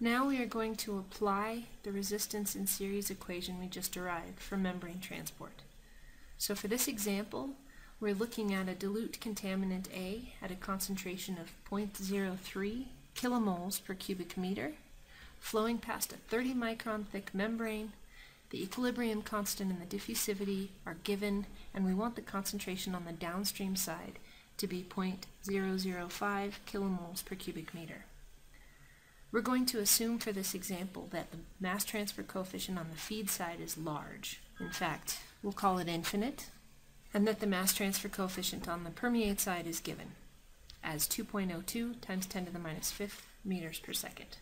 Now we are going to apply the resistance and series equation we just derived from membrane transport. So for this example, we're looking at a dilute contaminant A at a concentration of 0.03 kilomoles per cubic meter, flowing past a 30 micron thick membrane. The equilibrium constant and the diffusivity are given, and we want the concentration on the downstream side to be 0.005 kilomoles per cubic meter. We're going to assume for this example that the mass transfer coefficient on the feed side is large. In fact, we'll call it infinite, and that the mass transfer coefficient on the permeate side is given as 2.02 times 10 to the minus fifth meters per second.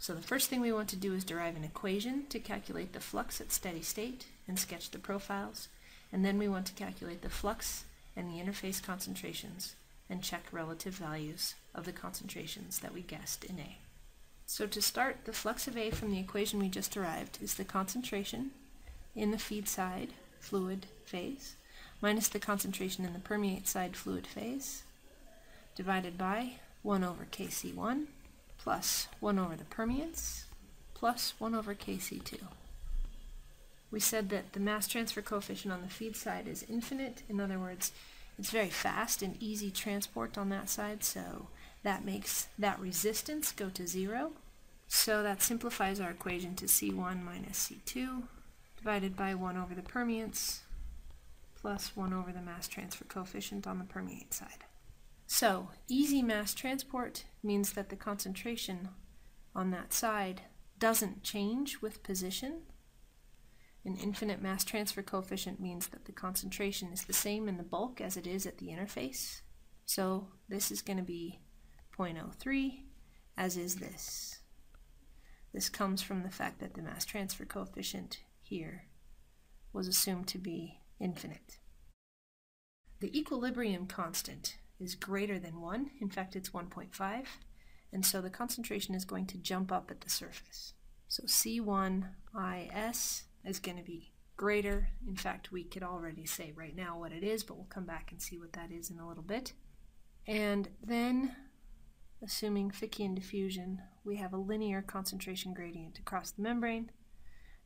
So the first thing we want to do is derive an equation to calculate the flux at steady state and sketch the profiles, and then we want to calculate the flux and the interface concentrations and check relative values of the concentrations that we guessed in A. So to start, the flux of A from the equation we just derived is the concentration in the feed side fluid phase minus the concentration in the permeate side fluid phase divided by 1 over Kc1 plus 1 over the permeance, plus 1 over Kc2. We said that the mass transfer coefficient on the feed side is infinite. In other words, it's very fast and easy transport on that side, so that makes that resistance go to 0. So that simplifies our equation to C1 minus C2 divided by 1 over the permeance, plus 1 over the mass transfer coefficient on the permeate side. So, easy mass transport means that the concentration on that side doesn't change with position. An infinite mass transfer coefficient means that the concentration is the same in the bulk as it is at the interface. So this is going to be 0.03, as is this. This comes from the fact that the mass transfer coefficient here was assumed to be infinite. The equilibrium constant is greater than 1, in fact it's 1.5, and so the concentration is going to jump up at the surface. So C1IS is going to be greater, in fact we could already say right now what it is, but we'll come back and see what that is in a little bit. And then, assuming Fickian diffusion, we have a linear concentration gradient across the membrane,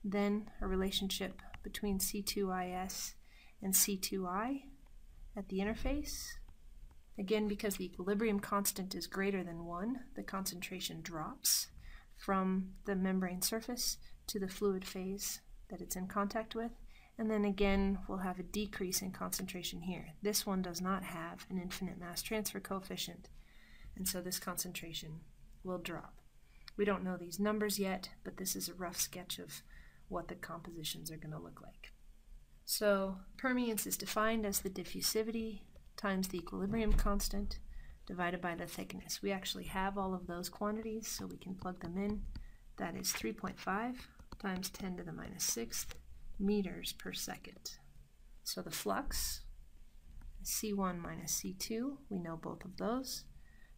then a relationship between C2IS and C2I at the interface. Again, because the equilibrium constant is greater than 1, the concentration drops from the membrane surface to the fluid phase that it's in contact with, and then again we'll have a decrease in concentration here. This one does not have an infinite mass transfer coefficient, and so this concentration will drop. We don't know these numbers yet, but this is a rough sketch of what the compositions are going to look like. So permeance is defined as the diffusivity times the equilibrium constant divided by the thickness. We actually have all of those quantities, so we can plug them in. That is 3.5 times 10 to the minus sixth meters per second. So the flux is C1 minus C2, we know both of those,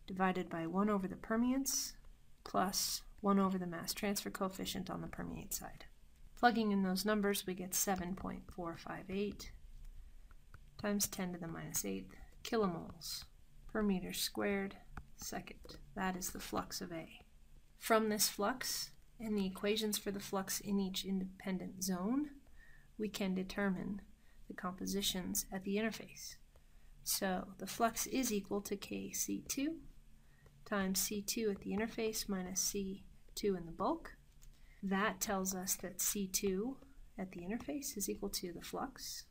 divided by 1 over the permeance plus 1 over the mass transfer coefficient on the permeate side. Plugging in those numbers, we get 7.458 times 10 to the minus 8 kilomoles per meter squared second. That is the flux of A. From this flux and the equations for the flux in each independent zone, we can determine the compositions at the interface. So the flux is equal to Kc2 times C2 at the interface minus C2 in the bulk. That tells us that C2 at the interface is equal to the flux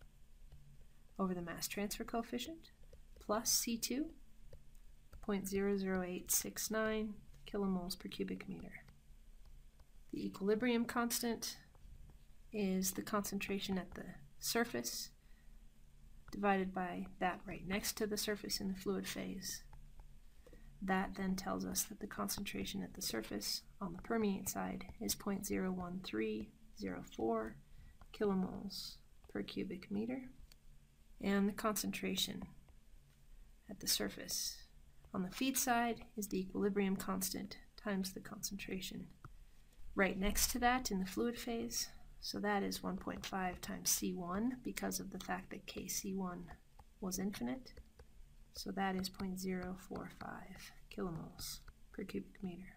over the mass transfer coefficient plus C2, 0.00869 kilomoles per cubic meter. The equilibrium constant is the concentration at the surface divided by that right next to the surface in the fluid phase. That then tells us that the concentration at the surface on the permeate side is 0.01304 kilomoles per cubic meter. And the concentration at the surface on the feed side is the equilibrium constant times the concentration right next to that in the fluid phase. So that is 1.5 times C1 because of the fact that Kc1 was infinite. So that is 0.045 kilomoles per cubic meter.